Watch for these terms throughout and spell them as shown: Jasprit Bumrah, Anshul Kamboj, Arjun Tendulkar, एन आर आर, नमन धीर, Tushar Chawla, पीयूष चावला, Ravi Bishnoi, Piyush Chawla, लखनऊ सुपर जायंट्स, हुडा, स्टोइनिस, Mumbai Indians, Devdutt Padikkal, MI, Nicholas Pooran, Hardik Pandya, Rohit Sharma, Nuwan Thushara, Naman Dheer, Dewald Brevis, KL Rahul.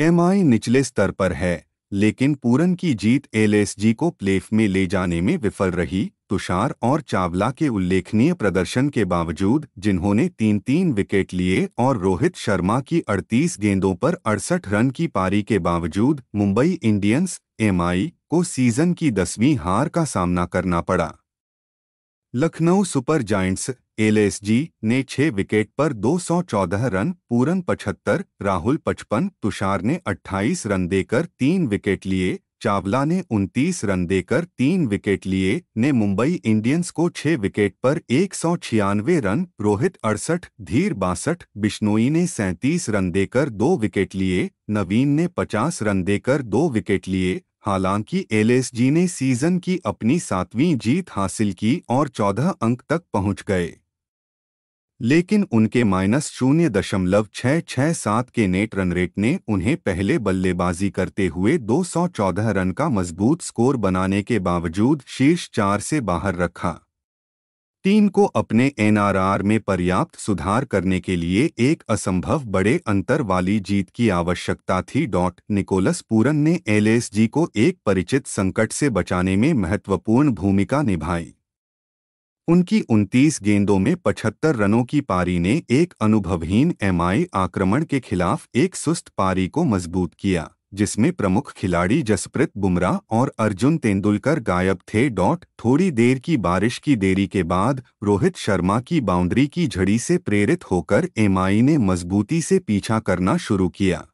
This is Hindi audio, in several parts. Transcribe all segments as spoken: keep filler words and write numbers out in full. एमआई निचले स्तर पर है, लेकिन पूरन की जीत एलएसजी को प्लेऑफ में ले जाने में विफल रही। तुषार और चावला के उल्लेखनीय प्रदर्शन के बावजूद, जिन्होंने तीन तीन विकेट लिए, और रोहित शर्मा की अड़तीस गेंदों पर अड़सठ रन की पारी के बावजूद मुंबई इंडियंस (एम आई) को सीजन की दसवीं हार का सामना करना पड़ा। लखनऊ सुपर जायंट्स (L S G) ने छह विकेट पर दो सौ चौदह रन, पूरन पचहत्तर, राहुल पचपन, तुषार ने अट्ठाईस रन देकर तीन विकेट लिए, चावला ने उनतीस रन देकर तीन विकेट लिए, ने मुंबई इंडियंस को छह विकेट पर एक सौ छियानवे रन, रोहित अड़सठ, धीर बासठ, बिश्नोई ने सैंतीस रन देकर दो विकेट लिए, नवीन ने पचास रन देकर दो विकेट लिए। हालांकि एलएसजी ने सीजन की अपनी सातवीं जीत हासिल की और चौदह अंक तक पहुंच गए, लेकिन उनके माइनस शून्य दशमलव छः छः सात के नेट रन रेट ने उन्हें पहले बल्लेबाजी करते हुए दो सौ चौदह रन का मजबूत स्कोर बनाने के बावजूद शीर्ष चार से बाहर रखा। टीम को अपने एन आर आर में पर्याप्त सुधार करने के लिए एक असंभव बड़े अंतर वाली जीत की आवश्यकता थी। डॉट निकोलस पूरन ने एलएसजी को एक परिचित संकट से बचाने में महत्वपूर्ण भूमिका निभाई। उनकी उनतीस गेंदों में पचहत्तर रनों की पारी ने एक अनुभवहीन एमआई आक्रमण के खिलाफ एक सुस्त पारी को मजबूत किया, जिसमें प्रमुख खिलाड़ी जसप्रीत बुमराह और अर्जुन तेंदुलकर गायब थे। डॉट थोड़ी देर की बारिश की देरी के बाद रोहित शर्मा की बाउंड्री की झड़ी से प्रेरित होकर एमआई ने मजबूती से पीछा करना शुरू किया।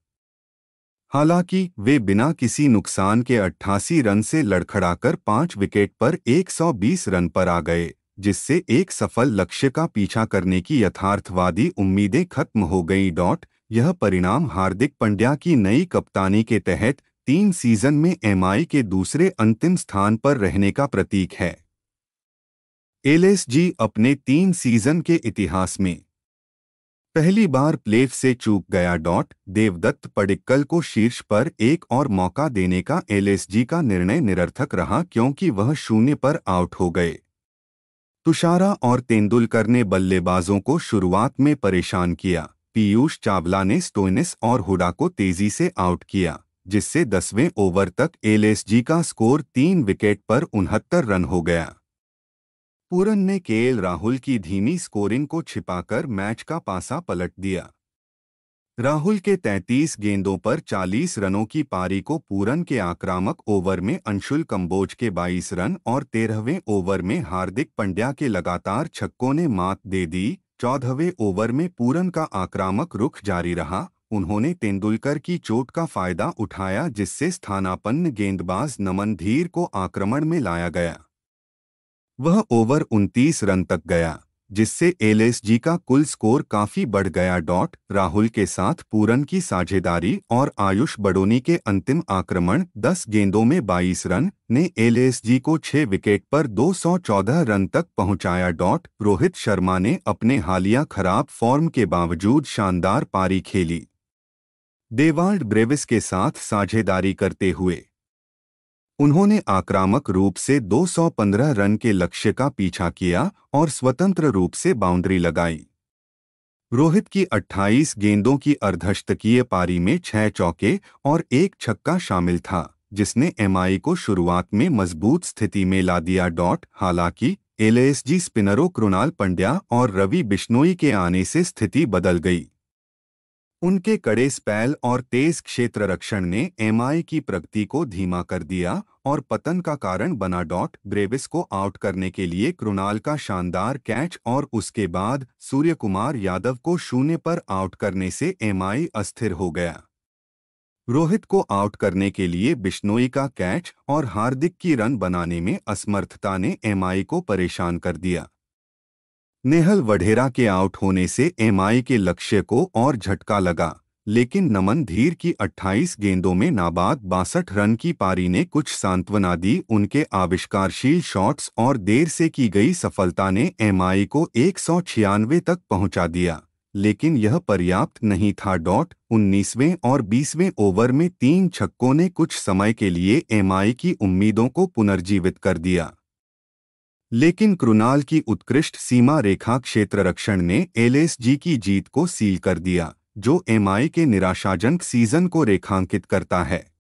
हालांकि वे बिना किसी नुकसान के अट्ठासी रन से लड़खड़ाकर पाँच विकेट पर एक सौ बीस रन पर आ गए, जिससे एक सफल लक्ष्य का पीछा करने की यथार्थवादी उम्मीदें खत्म हो गई। डॉट यह परिणाम हार्दिक पांड्या की नई कप्तानी के तहत तीन सीजन में एमआई के दूसरे अंतिम स्थान पर रहने का प्रतीक है। एलएसजी अपने तीन सीजन के इतिहास में पहली बार प्लेऑफ से चूक गया। डॉट देवदत्त पडिक्कल को शीर्ष पर एक और मौका देने का एलएसजी का निर्णय निरर्थक रहा, क्योंकि वह शून्य पर आउट हो गए। तुषारा और तेंदुलकर ने बल्लेबाजों को शुरुआत में परेशान किया। पीयूष चावला ने स्टोइनिस और हुडा को तेजी से आउट किया, जिससे दसवें ओवर तक एलएसजी का स्कोर तीन विकेट पर उनहत्तर रन हो गया। पूरन ने केएल राहुल की धीमी स्कोरिंग को छिपाकर मैच का पासा पलट दिया। राहुल के तैंतीस गेंदों पर चालीस रनों की पारी को पूरन के आक्रामक ओवर में अंशुल कंबोज के बाईस रन और तेरहवें ओवर में हार्दिक पांड्या के लगातार छक्कों ने मात दे दी। चौदहवें ओवर में पूरन का आक्रामक रुख जारी रहा। उन्होंने तेंदुलकर की चोट का फायदा उठाया, जिससे स्थानापन्न गेंदबाज नमन धीर को आक्रमण में लाया गया। वह ओवर उनतीस रन तक गया, जिससे एलएसजी का कुल स्कोर काफी बढ़ गया। डॉट राहुल के साथ पूरन की साझेदारी और आयुष बडोनी के अंतिम आक्रमण दस गेंदों में बाईस रन ने एलएसजी को छह विकेट पर दो सौ चौदह रन तक पहुंचाया। डॉट रोहित शर्मा ने अपने हालिया खराब फॉर्म के बावजूद शानदार पारी खेली, डेवाल्ड ब्रेविस के साथ साझेदारी करते हुए। उन्होंने आक्रामक रूप से दो सौ पंद्रह रन के लक्ष्य का पीछा किया और स्वतंत्र रूप से बाउंड्री लगाई। रोहित की अट्ठाईस गेंदों की अर्धशतकीय पारी में छह चौके और एक छक्का शामिल था, जिसने एमआई को शुरुआत में मजबूत स्थिति में ला दिया। डॉट हालांकि एलएसजी स्पिनरों कृणाल पांड्या और रवि बिश्नोई के आने से स्थिति बदल गई। उनके कड़े स्पैल और तेज क्षेत्ररक्षण ने एमआई की प्रगति को धीमा कर दिया और पतन का कारण बना। डॉट ब्रेविस को आउट करने के लिए कृणाल का शानदार कैच और उसके बाद सूर्यकुमार यादव को शून्य पर आउट करने से एमआई अस्थिर हो गया। रोहित को आउट करने के लिए बिश्नोई का कैच और हार्दिक की रन बनाने में असमर्थता ने एमआई को परेशान कर दिया। नेहल वढेरा के आउट होने से एमआई के लक्ष्य को और झटका लगा, लेकिन नमन धीर की अट्ठाईस गेंदों में नाबाद बासठ रन की पारी ने कुछ सांत्वना दी। उनके आविष्कारशील शॉट्स और देर से की गई सफलता ने एमआई को एक सौ छियानवे तक पहुंचा दिया, लेकिन यह पर्याप्त नहीं था। डॉट उन्नीसवें और बीसवें ओवर में तीन छक्कों ने कुछ समय के लिए एमआई की उम्मीदों को पुनर्जीवित कर दिया, लेकिन कृणाल की उत्कृष्ट सीमा रेखा क्षेत्ररक्षण ने एलएसजी की जीत को सील कर दिया, जो एम आई के निराशाजनक सीजन को रेखांकित करता है।